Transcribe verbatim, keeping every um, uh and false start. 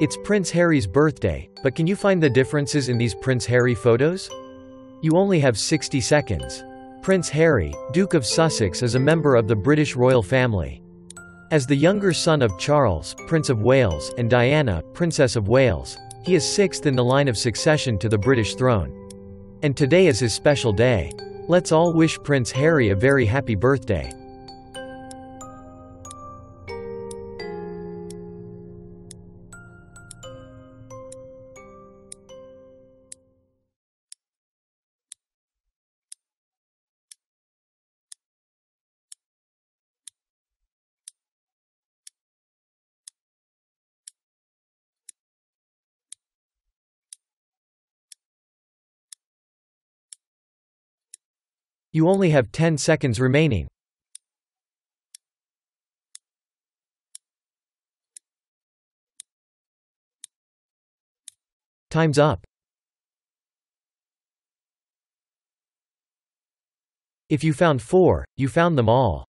It's Prince Harry's birthday, but can you find the differences in these Prince Harry photos? You only have sixty seconds. Prince Harry, Duke of Sussex, is a member of the British royal family. As the younger son of Charles, Prince of Wales, and Diana, Princess of Wales, he is sixth in the line of succession to the British throne. And today is his special day. Let's all wish Prince Harry a very happy birthday. You only have ten seconds remaining. Time's up. If you found four, you found them all.